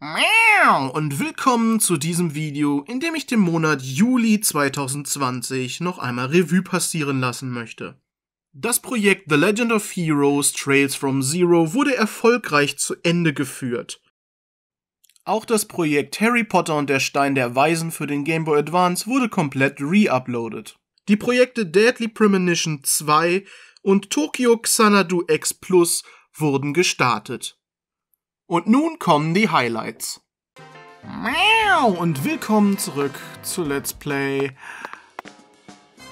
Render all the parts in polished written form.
Miau und willkommen zu diesem Video, in dem ich den Monat Juli 2020 noch einmal Revue passieren lassen möchte. Das Projekt The Legend of Heroes Trails from Zero wurde erfolgreich zu Ende geführt. Auch das Projekt Harry Potter und der Stein der Weisen für den Game Boy Advance wurde komplett re-uploadet. Die Projekte Deadly Premonition 2 und Tokyo Xanadu X Plus wurden gestartet. Und nun kommen die Highlights. Miau und willkommen zurück zu Let's Play.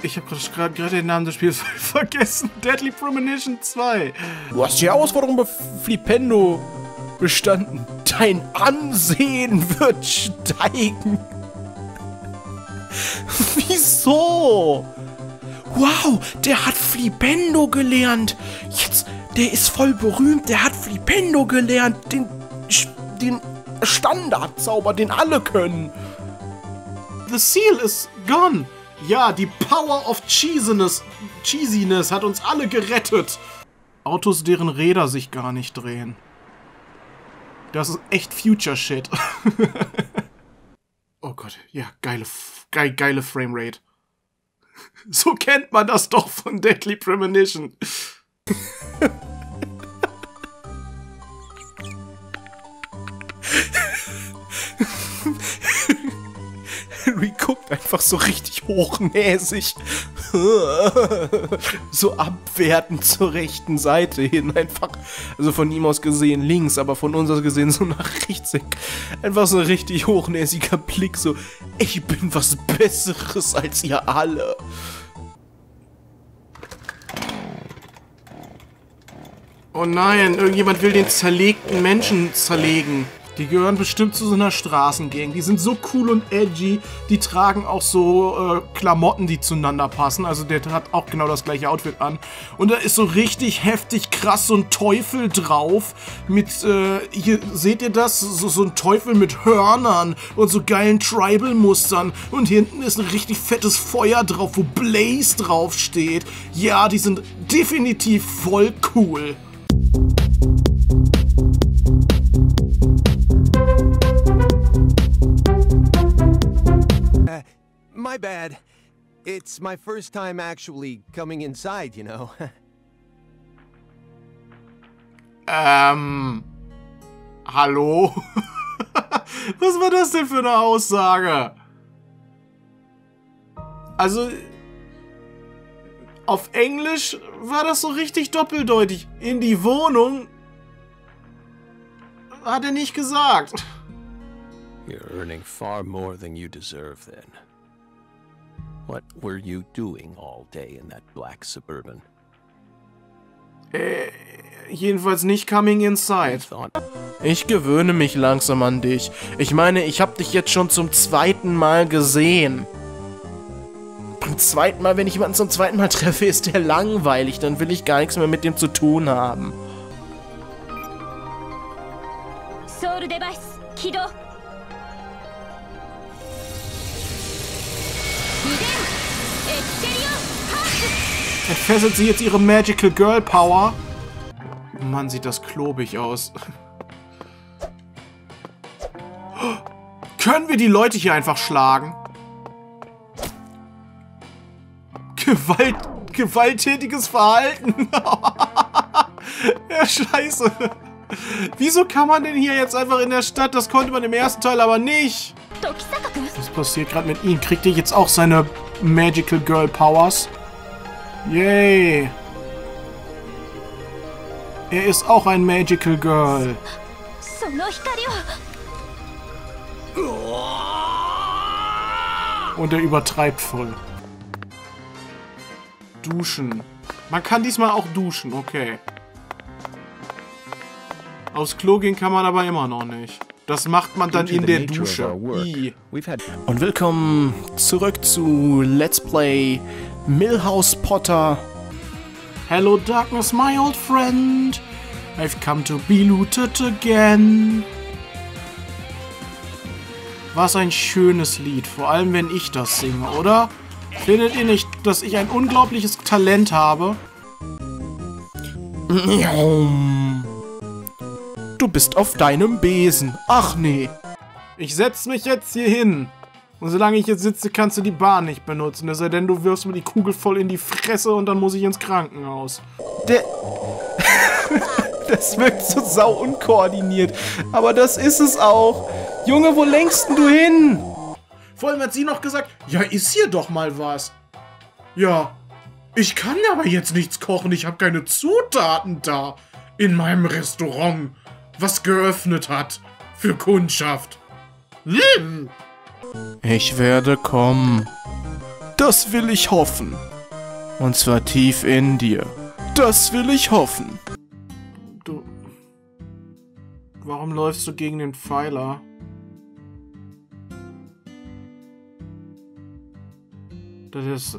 Ich habe gerade den Namen des Spiels vergessen. Deadly Premonition 2. Du hast die Herausforderung bei Flipendo bestanden. Dein Ansehen wird steigen. Wieso? Wow, der hat Flipendo gelernt. Jetzt... Der ist voll berühmt, der hat Flipendo gelernt, den Standardzauber, den alle können. The Seal is gone. Ja, die Power of Cheesiness hat uns alle gerettet. Autos, deren Räder sich gar nicht drehen. Das ist echt Future Shit. Oh Gott, ja, geile Framerate. So kennt man das doch von Deadly Premonition. Harry guckt einfach so richtig hochnäsig, so abwertend zur rechten Seite hin, einfach, also von ihm aus gesehen links, aber von uns aus gesehen so nach rechts hin, einfach so ein richtig hochnäsiger Blick, so, ich bin was Besseres als ihr alle. Oh nein, irgendjemand will den zerlegten Menschen zerlegen. Die gehören bestimmt zu so einer Straßengang. Die sind so cool und edgy. Die tragen auch so Klamotten, die zueinander passen. Also der hat auch genau das gleiche Outfit an. Und da ist so richtig heftig krass so ein Teufel drauf. Mit, hier seht ihr das? So ein Teufel mit Hörnern und so geilen Tribal-Mustern. Und hinten ist ein richtig fettes Feuer drauf, wo Blaze draufsteht. Ja, die sind definitiv voll cool. My bad. It's my first time actually coming inside, you know. Hallo? Was war das denn für eine Aussage? Also, auf Englisch war das so richtig doppeldeutig. In die Wohnung hat er nicht gesagt. You're earning far more than you deserve then. What were you doing all day in that black Suburban? Jedenfalls nicht coming inside. Ich gewöhne mich langsam an dich. Ich meine, ich hab dich jetzt schon zum zweiten Mal gesehen. Beim zweiten Mal, wenn ich jemanden zum zweiten Mal treffe, ist der langweilig. Dann will ich gar nichts mehr mit dem zu tun haben. Soul Device, Kido. Entfesselt sie jetzt ihre Magical Girl Power? Mann, sieht das klobig aus. Können wir die Leute hier einfach schlagen? Gewalttätiges Verhalten. Ja, scheiße. Wieso kann man denn hier jetzt einfach in der Stadt? Das konnte man im ersten Teil aber nicht. Was passiert gerade mit ihm? Kriegt ihr jetzt auch seine Magical Girl Powers? Yay! Er ist auch ein Magical Girl. Und er übertreibt voll. Duschen. Man kann diesmal auch duschen, okay. Aufs Klo gehen kann man aber immer noch nicht. Das macht man dann in der Dusche. Und willkommen zurück zu Let's Play Millhouse Potter. Hello darkness, my old friend. I've come to be looted again. Was ein schönes Lied, vor allem wenn ich das singe, oder? Findet ihr nicht, dass ich ein unglaubliches Talent habe? du bist auf deinem Besen. Ach nee. Ich setz mich jetzt hier hin. Und solange ich jetzt sitze, kannst du die Bahn nicht benutzen. Es sei denn, du wirfst mir die Kugel voll in die Fresse und dann muss ich ins Krankenhaus. Das wirkt so sau unkoordiniert. Aber das ist es auch. Junge, wo lenkst denn du hin? Vor allem hat sie noch gesagt, ja, ist hier doch mal was. Ja, ich kann aber jetzt nichts kochen. Ich habe keine Zutaten da in meinem Restaurant, was geöffnet hat für Kundschaft. Hm. Ich werde kommen. Das will ich hoffen. Und zwar tief in dir. Das will ich hoffen. Du... Warum läufst du gegen den Pfeiler? Das ist...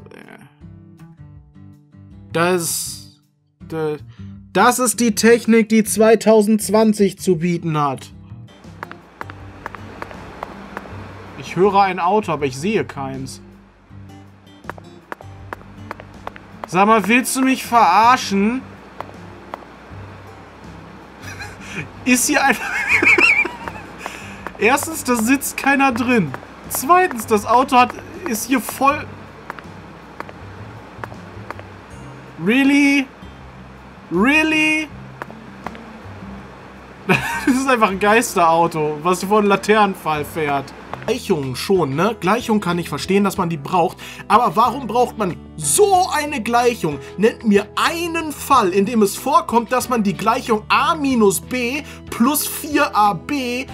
Das ist die Technik, die 2020 zu bieten hat. Ich höre ein Auto, aber ich sehe keins. Sag mal, willst du mich verarschen? Ist hier einfach... Erstens, da sitzt keiner drin. Zweitens, das Auto ist hier voll... Really? Really? Das ist einfach ein Geisterauto, was vor einem Laternenpfahl fährt. Gleichungen schon, ne? Gleichung kann ich verstehen, dass man die braucht. Aber warum braucht man so eine Gleichung? Nennt mir einen Fall, in dem es vorkommt, dass man die Gleichung a minus b plus 4ab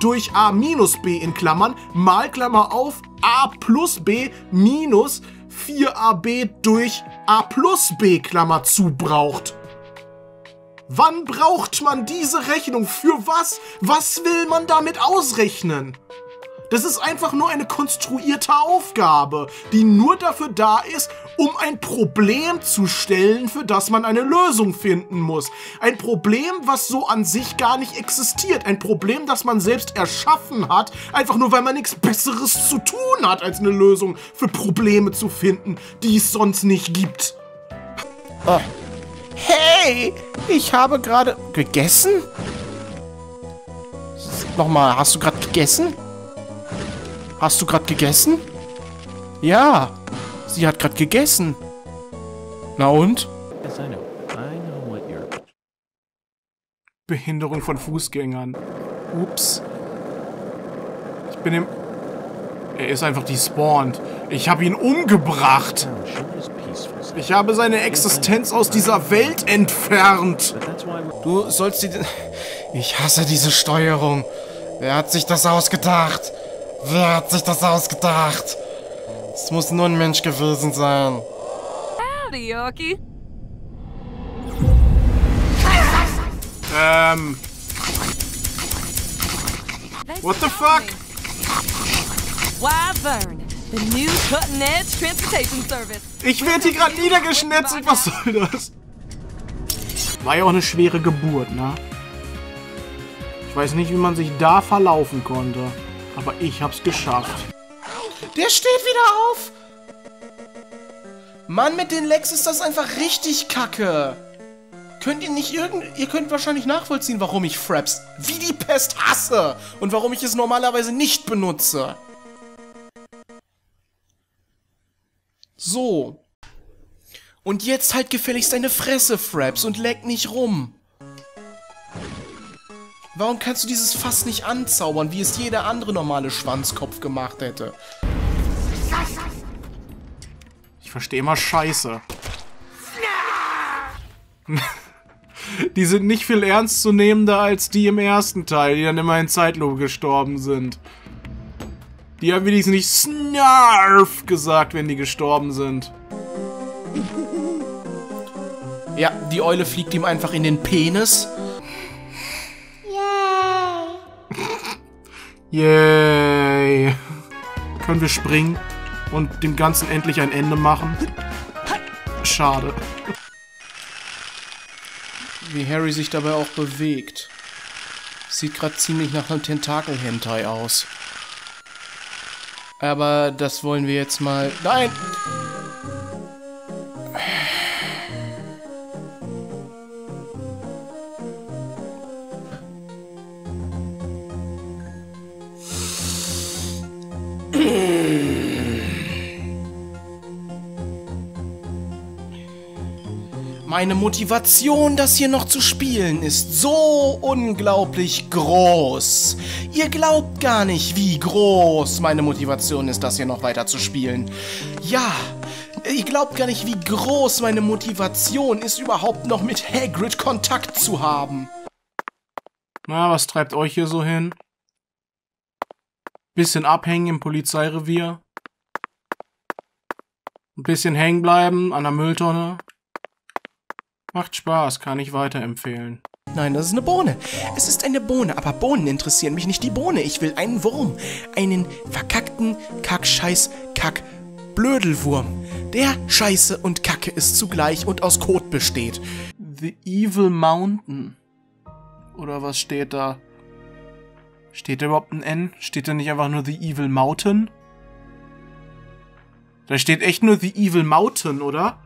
durch a minus b in Klammern mal Klammer auf a plus b minus 4ab durch a plus b Klammer zu braucht. Wann braucht man diese Rechnung? Für was? Was will man damit ausrechnen? Das ist einfach nur eine konstruierte Aufgabe, die nur dafür da ist, um ein Problem zu stellen, für das man eine Lösung finden muss. Ein Problem, was so an sich gar nicht existiert. Ein Problem, das man selbst erschaffen hat, einfach nur, weil man nichts Besseres zu tun hat, als eine Lösung für Probleme zu finden, die es sonst nicht gibt. Oh. Hey, ich habe gerade gegessen? Nochmal, hast du gerade gegessen? Hast du gerade gegessen? Ja, sie hat gerade gegessen. Na und? Behinderung von Fußgängern. Ups. Ich bin im... Er ist einfach despawned. Ich habe ihn umgebracht. Ich habe seine Existenz aus dieser Welt entfernt. Du sollst die... Ich hasse diese Steuerung. Wer hat sich das ausgedacht? Wer hat sich das ausgedacht? Es muss nur ein Mensch gewesen sein. Howdy, Yorkie. What the fuck? Ich werde hier gerade niedergeschnetzelt. Was soll das? War ja auch eine schwere Geburt, ne? Ich weiß nicht, wie man sich da verlaufen konnte. Aber ich hab's geschafft. Der steht wieder auf! Mann, mit den Lex ist das einfach richtig kacke. Könnt ihr nicht Ihr könnt wahrscheinlich nachvollziehen, warum ich Fraps wie die Pest hasse. Und warum ich es normalerweise nicht benutze. So. Und jetzt halt gefälligst deine Fresse, Fraps, und leck nicht rum. Warum kannst du dieses Fass nicht anzaubern, wie es jeder andere normale Schwanzkopf gemacht hätte? Ich verstehe immer Scheiße. Die sind nicht viel ernstzunehmender als die im ersten Teil, die dann immer in Zeitlupe gestorben sind. Die haben wenigstens nicht Snarf gesagt, wenn die gestorben sind. Ja, die Eule fliegt ihm einfach in den Penis. Yay! Können wir springen und dem Ganzen endlich ein Ende machen? Schade. Wie Harry sich dabei auch bewegt. Sieht gerade ziemlich nach einem Tentakel-Hentai aus. Aber das wollen wir jetzt mal... Nein! Meine Motivation, das hier noch zu spielen, ist so unglaublich groß. Ihr glaubt gar nicht, wie groß meine Motivation ist, das hier noch weiter zu spielen. Ja, ihr glaubt gar nicht, wie groß meine Motivation ist, überhaupt noch mit Hagrid Kontakt zu haben. Na, was treibt euch hier so hin? Bisschen abhängen im Polizeirevier. Ein bisschen hängen bleiben an der Mülltonne. Macht Spaß, kann ich weiterempfehlen. Nein, das ist eine Bohne. Es ist eine Bohne, aber Bohnen interessieren mich nicht, die Bohne. Ich will einen Wurm. Einen verkackten Kack-Scheiß-Kack-Blödelwurm. Der Scheiße und Kacke ist zugleich und aus Kot besteht. The Evil Mountain. Oder was steht da? Steht da überhaupt ein N? Steht da nicht einfach nur The Evil Mountain? Da steht echt nur The Evil Mountain, oder?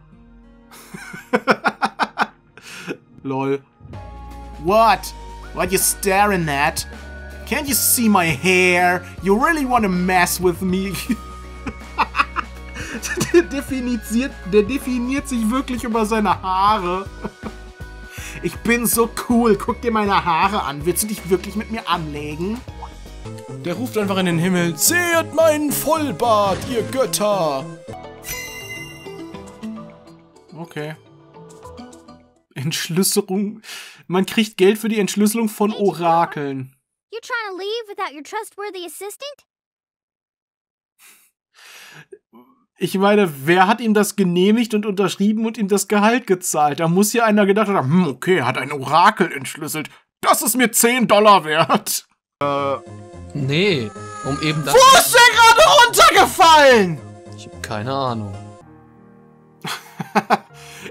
Lol. What? What you staring at? Can't you see my hair? You really wanna mess with me? Der definiert sich wirklich über seine Haare. Ich bin so cool. Guck dir meine Haare an. Willst du dich wirklich mit mir anlegen? Der ruft einfach in den Himmel. Seht meinen Vollbart, ihr Götter! Okay. Entschlüsselung. Man kriegt Geld für die Entschlüsselung von Orakeln. Ich meine, wer hat ihm das genehmigt und unterschrieben und ihm das Gehalt gezahlt? Da muss hier einer gedacht haben, okay, hat ein Orakel entschlüsselt. Das ist mir $10 wert. Nee, um eben das... Wo ist der gerade runtergefallen? Ich hab keine Ahnung.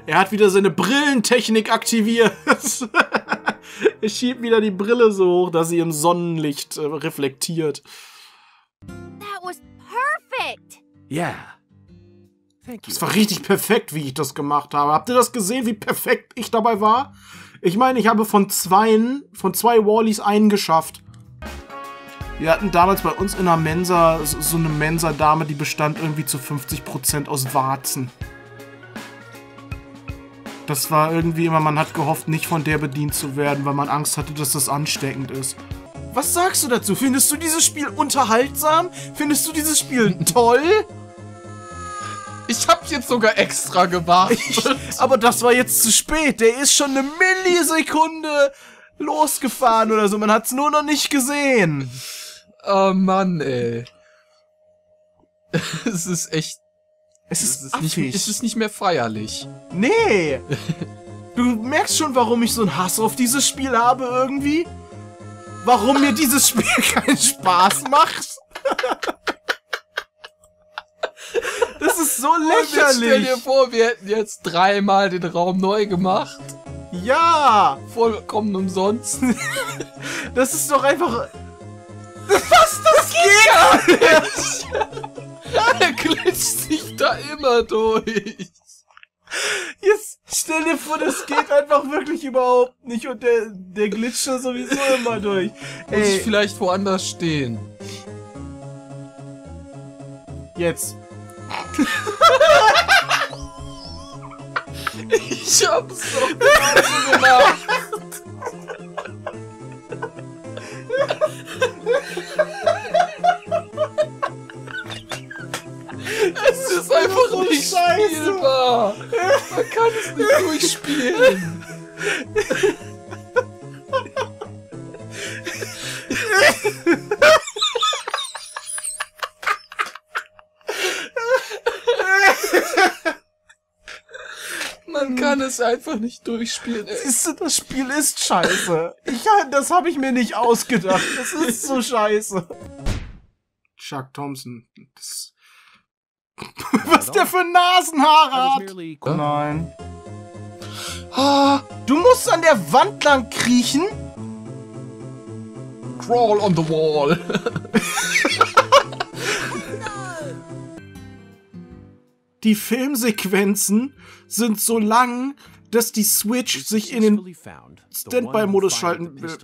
Er hat wieder seine Brillentechnik aktiviert. Er schiebt wieder die Brille so hoch, dass sie im Sonnenlicht reflektiert. That was perfect. Yeah. Thank you. Das war richtig perfekt, wie ich das gemacht habe. Habt ihr das gesehen, wie perfekt ich dabei war? Ich meine, ich habe von zwei Wallies einen geschafft. Wir hatten damals bei uns in der Mensa so eine Mensa-Dame, die bestand irgendwie zu 50% aus Warzen. Das war irgendwie immer, man hat gehofft, nicht von der bedient zu werden, weil man Angst hatte, dass das ansteckend ist. Was sagst du dazu? Findest du dieses Spiel unterhaltsam? Findest du dieses Spiel toll? Ich hab jetzt sogar extra gewartet. Aber das war jetzt zu spät. Der ist schon eine Millisekunde losgefahren oder so. Man hat's nur noch nicht gesehen. Oh Mann, ey. Es ist echt... Es ist nicht mehr feierlich. Nee! Du merkst schon, warum ich so einen Hass auf dieses Spiel habe irgendwie? Warum mir dieses Spiel keinen Spaß macht? Das ist so lächerlich! Stell dir vor, wir hätten jetzt dreimal den Raum neu gemacht. Ja! Vollkommen umsonst. Das ist doch einfach... Was? Das geht gar nicht! Er glitscht sich da immer durch. Jetzt stell dir vor, das geht einfach wirklich überhaupt nicht und der glitscht da sowieso immer durch. Muss ich vielleicht woanders stehen? Jetzt. Ich hab's doch genauso gemacht. Es ist einfach so nicht scheiße spielbar. Man kann es nicht durchspielen. Man kann es einfach nicht durchspielen. Siehst du, das Spiel ist scheiße. Das habe ich mir nicht ausgedacht. Das ist so scheiße. Chuck Thompson. Was der für Nasenhaare hat! Nein. Du musst an der Wand lang kriechen? Crawl on the wall. Die Filmsequenzen sind so lang, dass die Switch sich in den Standby-Modus schalten will.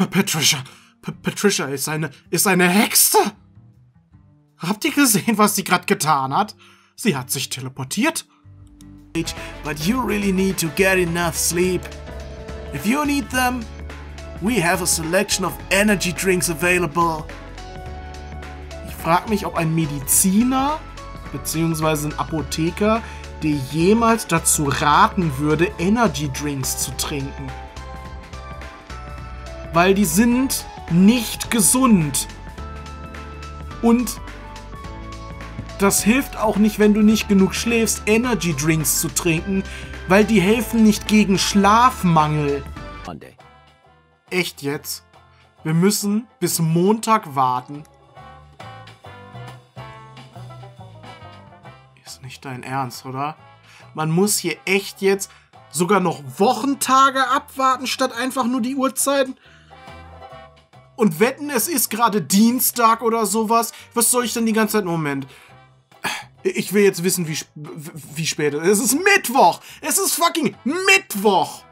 Patricia ist eine Hexe! Habt ihr gesehen, was sie gerade getan hat? Sie hat sich teleportiert. But you really need to get enough sleep. If you need them, we have a selection of energy drinks available. Ich frage mich, ob ein Mediziner bzw. ein Apotheker dir jemals dazu raten würde, Energy Drinks zu trinken. Weil die sind nicht gesund. Und das hilft auch nicht, wenn du nicht genug schläfst, Energy Drinks zu trinken, weil die helfen nicht gegen Schlafmangel. Monday. Echt jetzt? Wir müssen bis Montag warten. Ist nicht dein Ernst, oder? Man muss hier echt jetzt sogar noch Wochentage abwarten, statt einfach nur die Uhrzeiten? Und wetten, es ist gerade Dienstag oder sowas. Was soll ich denn die ganze Zeit? Moment. Ich will jetzt wissen, wie spät es ist. Es ist Mittwoch. Es ist fucking Mittwoch.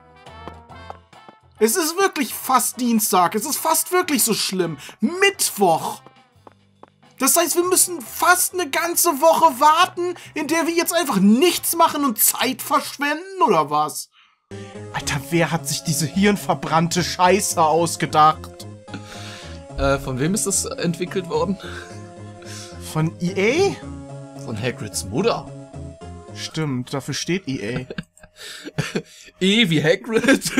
Es ist wirklich fast Dienstag. Es ist fast wirklich so schlimm. Mittwoch. Das heißt, wir müssen fast eine ganze Woche warten, in der wir jetzt einfach nichts machen und Zeit verschwenden, oder was? Alter, wer hat sich diese hirnverbrannte Scheiße ausgedacht? Von wem ist das entwickelt worden? Von EA? Von Hagrids Mutter. Stimmt, dafür steht EA. E wie Hagrid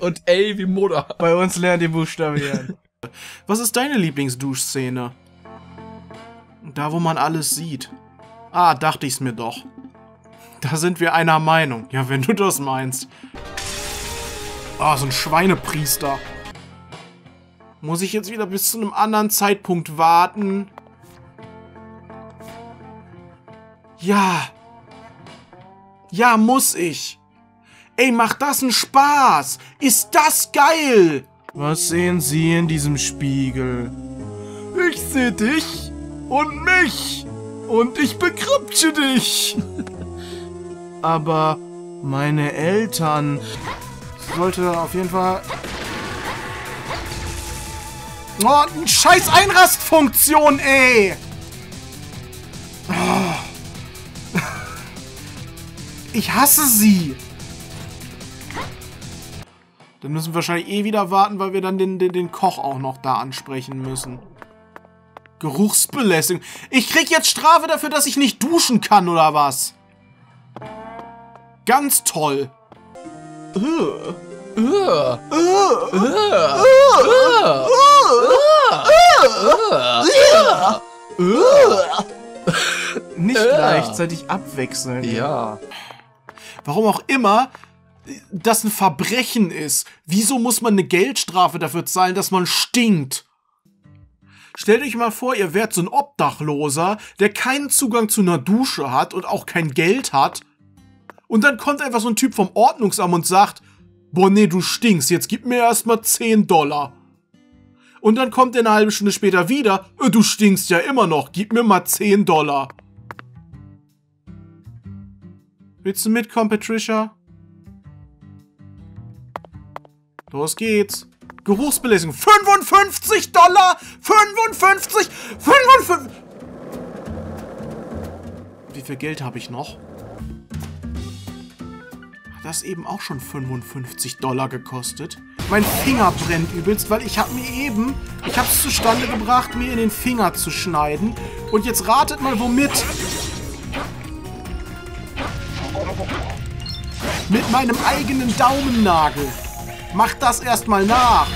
und A wie Mutter. Bei uns lernt ihr buchstabieren. Was ist deine Lieblingsduschszene? Da, wo man alles sieht. Ah, dachte ich's mir doch. Da sind wir einer Meinung. Ja, wenn du das meinst. Ah, so ein Schweinepriester. Muss ich jetzt wieder bis zu einem anderen Zeitpunkt warten? Ja. Ja, muss ich. Ey, macht das einen Spaß? Ist das geil? Was sehen Sie in diesem Spiegel? Ich sehe dich. Und mich! Und ich bekripsche dich! Aber meine Eltern... Sollte auf jeden Fall... Oh, eine scheiß Einrastfunktion, ey! Oh. Ich hasse sie! Dann müssen wir wahrscheinlich eh wieder warten, weil wir dann den Koch auch noch da ansprechen müssen. Geruchsbelästigung. Ich krieg jetzt Strafe dafür, dass ich nicht duschen kann, oder was? Ganz toll. Nicht gleichzeitig abwechseln. Ja. Warum auch immer das ein Verbrechen ist. Wieso muss man eine Geldstrafe dafür zahlen, dass man stinkt? Stellt euch mal vor, ihr wärt so ein Obdachloser, der keinen Zugang zu einer Dusche hat und auch kein Geld hat. Und dann kommt einfach so ein Typ vom Ordnungsamt und sagt, boah nee, du stinkst, jetzt gib mir erstmal 10 Dollar. Und dann kommt er eine halbe Stunde später wieder, du stinkst ja immer noch, gib mir mal 10 Dollar. Willst du mitkommen, Patricia? Los geht's. Geruchsbelästigung. 55 Dollar! 55! 55! Wie viel Geld habe ich noch? Hat das eben auch schon 55 Dollar gekostet? Mein Finger brennt übelst, weil ich habe mir eben... Ich habe es zustande gebracht, mir in den Finger zu schneiden. Und jetzt ratet mal, womit? Mit meinem eigenen Daumennagel. Macht das erstmal nach.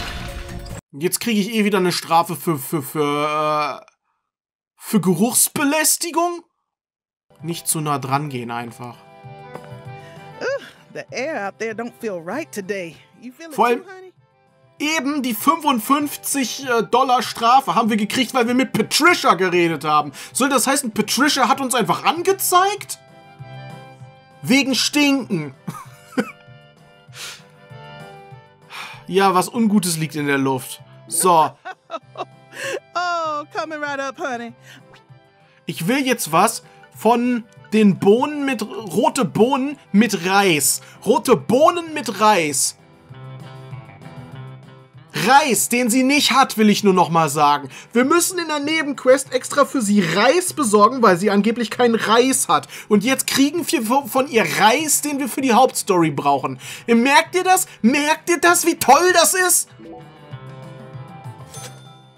Jetzt kriege ich eh wieder eine Strafe für Geruchsbelästigung. Nicht zu nah dran gehen einfach. Vor allem eben die 55 Dollar Strafe haben wir gekriegt, weil wir mit Patricia geredet haben. Soll das heißen, Patricia hat uns einfach angezeigt? Wegen Stinken. Ja, was Ungutes liegt in der Luft. So. Ich will jetzt was von den Bohnen mit... Rote Bohnen mit Reis. Rote Bohnen mit Reis. Reis, den sie nicht hat, will ich nur nochmal sagen. Wir müssen in der Nebenquest extra für sie Reis besorgen, weil sie angeblich keinen Reis hat. Und jetzt kriegen wir von ihr Reis, den wir für die Hauptstory brauchen. Merkt ihr das? Merkt ihr das, wie toll das ist?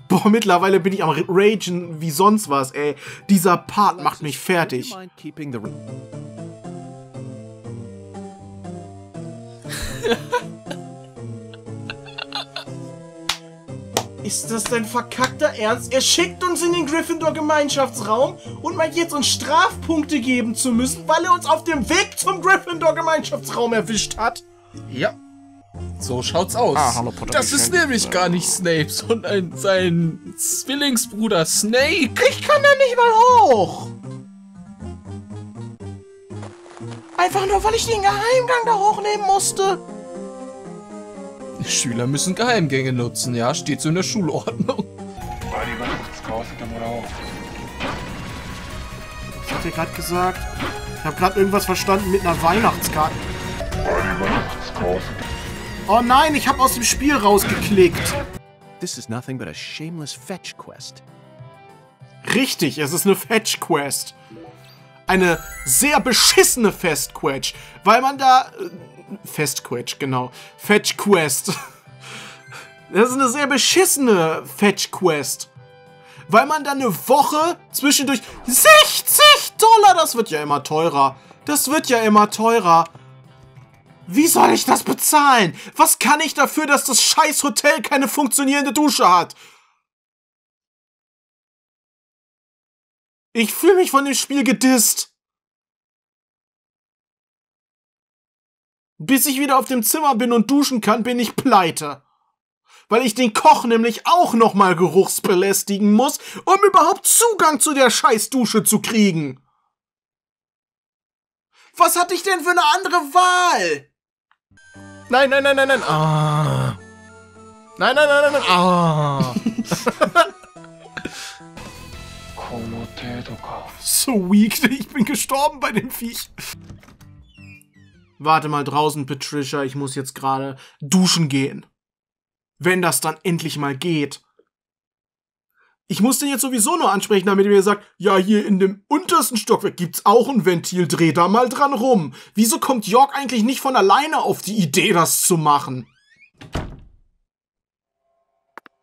Boah, mittlerweile bin ich am Ragen wie sonst was, ey. Dieser Part macht mich fertig. Ist das dein verkackter Ernst? Er schickt uns in den Gryffindor-Gemeinschaftsraum und meint jetzt uns Strafpunkte geben zu müssen, weil er uns auf dem Weg zum Gryffindor-Gemeinschaftsraum erwischt hat? Ja. So schaut's aus. Ah, hallo, Potter, das ist nämlich gar nicht Snape, sondern sein Zwillingsbruder Snake. Ich kann da nicht mal hoch. Einfach nur, weil ich den Geheimgang da hochnehmen musste. Die Schüler müssen Geheimgänge nutzen, ja? Steht so in der Schulordnung. War die Weihnachtskaufe dann wohl auch. Was hat er gerade gesagt? Ich habe gerade irgendwas verstanden mit einer Weihnachtskarte. War die Weihnachtskaufe. Oh nein, ich habe aus dem Spiel rausgeklickt. This is nothing but a shameless fetch quest. Richtig, es ist eine Fetch Quest. Eine sehr beschissene Fetch Quest, weil man da Fetch Quest, genau. Fetch Quest. Das ist eine sehr beschissene Fetch Quest, weil man da eine Woche zwischendurch $60. Das wird ja immer teurer. Das wird ja immer teurer. Wie soll ich das bezahlen? Was kann ich dafür, dass das scheiß Hotel keine funktionierende Dusche hat? Ich fühle mich von dem Spiel gedisst. Bis ich wieder auf dem Zimmer bin und duschen kann, bin ich pleite. Weil ich den Koch nämlich auch nochmal geruchsbelästigen muss, um überhaupt Zugang zu der scheiß Dusche zu kriegen. Was hatte ich denn für eine andere Wahl? Nein, nein, nein, nein, nein. Ah. Nein, nein, nein, nein, nein. Ah. So weak, ich bin gestorben bei dem Viech. Warte mal draußen, Patricia, ich muss jetzt gerade duschen gehen. Wenn das dann endlich mal geht. Ich muss den jetzt sowieso nur ansprechen, damit ihr mir sagt, ja, hier in dem untersten Stockwerk gibt's auch ein Ventil, dreh da mal dran rum. Wieso kommt York eigentlich nicht von alleine auf die Idee, das zu machen?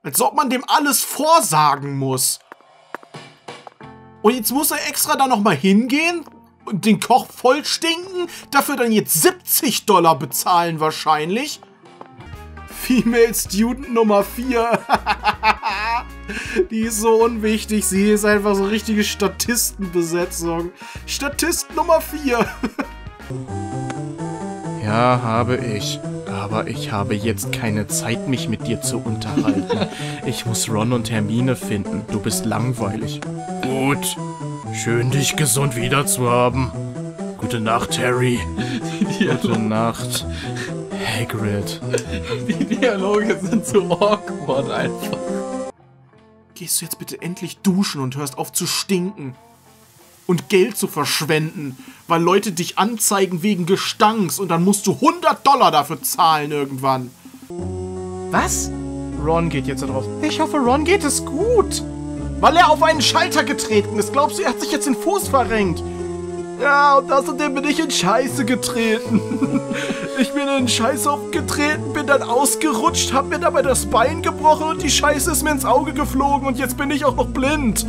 Als ob man dem alles vorsagen muss. Und jetzt muss er extra da nochmal hingehen und den Koch voll stinken, dafür dann jetzt $70 bezahlen wahrscheinlich. Female Student Nummer 4. Die ist so unwichtig. Sie ist einfach so richtige Statistenbesetzung. Statist Nummer 4. Ja, habe ich. Aber ich habe jetzt keine Zeit, mich mit dir zu unterhalten. Ich muss Ron und Hermine finden. Du bist langweilig. Gut. Schön, dich gesund wieder zu haben. Gute Nacht, Harry. Gute Nacht. Hagrid. Die Dialoge sind so awkward einfach. Gehst du jetzt bitte endlich duschen und hörst auf zu stinken und Geld zu verschwenden, weil Leute dich anzeigen wegen Gestanks und dann musst du $100 dafür zahlen irgendwann. Was? Ron geht jetzt da drauf. Ich hoffe, Ron geht es gut, weil er auf einen Schalter getreten ist. Glaubst du, er hat sich jetzt den Fuß verrenkt? Ja, und außerdem bin ich in Scheiße getreten. Ich bin in Scheiße aufgetreten, bin dann ausgerutscht, hab mir dabei das Bein gebrochen und die Scheiße ist mir ins Auge geflogen und jetzt bin ich auch noch blind.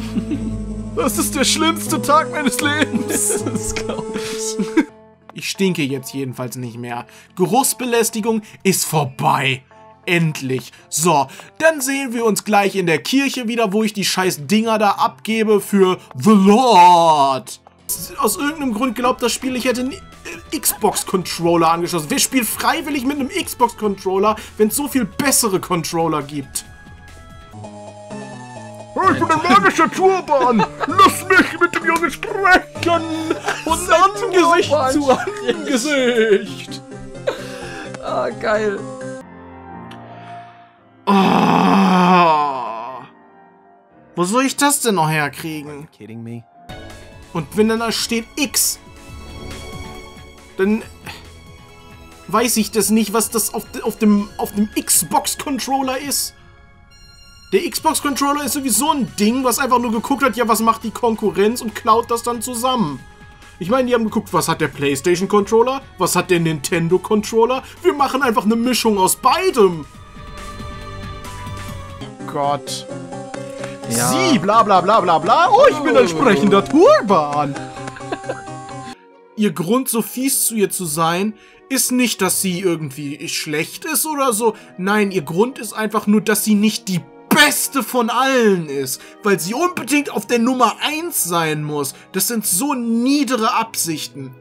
Das ist der schlimmste Tag meines Lebens. Das glaub ich. Ich stinke jetzt jedenfalls nicht mehr. Geruchsbelästigung ist vorbei. Endlich. So, dann sehen wir uns gleich in der Kirche wieder, wo ich die scheiß Dinger da abgebe für The Lord. Aus irgendeinem Grund glaubt das Spiel, ich hätte einen Xbox-Controller angeschlossen. Wer spielt freiwillig mit einem Xbox-Controller, wenn es so viel bessere Controller gibt? Ich bin ein magischer Turban! Lass mich mit dem Jungen sprechen! Und Angesicht zu Angesicht! Ah, geil. Oh. Wo soll ich das denn noch herkriegen? Kidding me? Und wenn dann da steht X, dann weiß ich das nicht, was das auf dem Xbox-Controller ist. Der Xbox-Controller ist sowieso ein Ding, was einfach nur geguckt hat, ja, was macht die Konkurrenz und klaut das dann zusammen. Ich meine, die haben geguckt, was hat der PlayStation-Controller, was hat der Nintendo-Controller. Wir machen einfach eine Mischung aus beidem. Oh Gott. Ja. Sie, bla bla bla bla bla. Oh, ich bin ein sprechender Turban. Ihr Grund, so fies zu ihr zu sein, ist nicht, dass sie irgendwie schlecht ist oder so. Nein, ihr Grund ist einfach nur, dass sie nicht die Beste von allen ist, weil sie unbedingt auf der Nummer 1 sein muss. Das sind so niedere Absichten.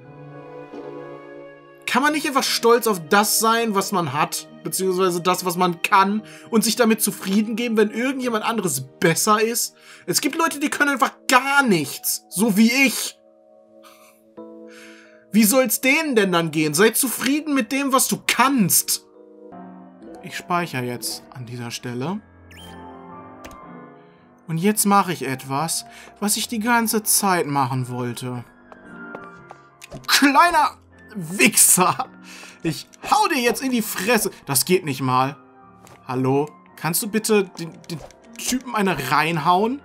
Kann man nicht einfach stolz auf das sein, was man hat, beziehungsweise das, was man kann, und sich damit zufrieden geben, wenn irgendjemand anderes besser ist? Es gibt Leute, die können einfach gar nichts, so wie ich. Wie soll's denen denn dann gehen? Sei zufrieden mit dem, was du kannst. Ich speichere jetzt an dieser Stelle. Und jetzt mache ich etwas, was ich die ganze Zeit machen wollte. Kleiner Wichser! Ich hau dir jetzt in die Fresse! Das geht nicht mal. Hallo? Kannst du bitte den Typen eine reinhauen?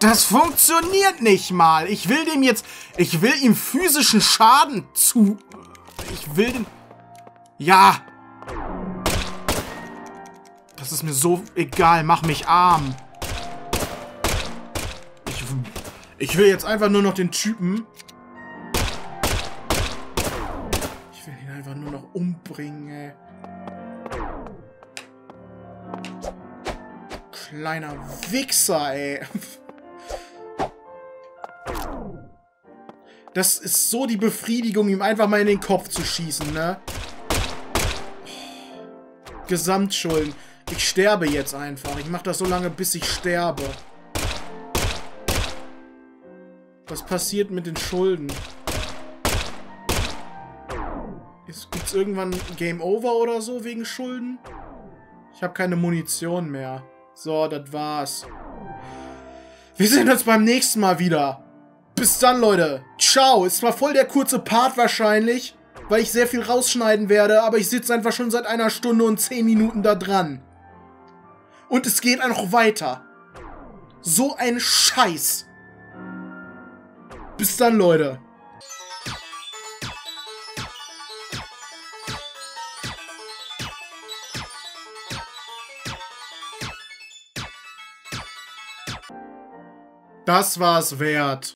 Das funktioniert nicht mal. Ich will ihm physischen Schaden zu... Ja! Das ist mir so egal. Mach mich arm. Ich will jetzt einfach nur noch den Typen... Ich will ihn einfach nur noch umbringen, ey. Kleiner Wichser, ey. Das ist so die Befriedigung, ihm einfach mal in den Kopf zu schießen, ne? Gesamtschulden. Ich sterbe jetzt einfach. Ich mache das so lange, bis ich sterbe. Was passiert mit den Schulden? Gibt's irgendwann Game Over oder so wegen Schulden? Ich habe keine Munition mehr. So, das war's. Wir sehen uns beim nächsten Mal wieder. Bis dann, Leute. Ciao. Ist zwar voll der kurze Part wahrscheinlich, weil ich sehr viel rausschneiden werde, aber ich sitze einfach schon seit 1 Stunde und 10 Minuten da dran. Und es geht noch weiter. So ein Scheiß. Bis dann, Leute. Das war's wert.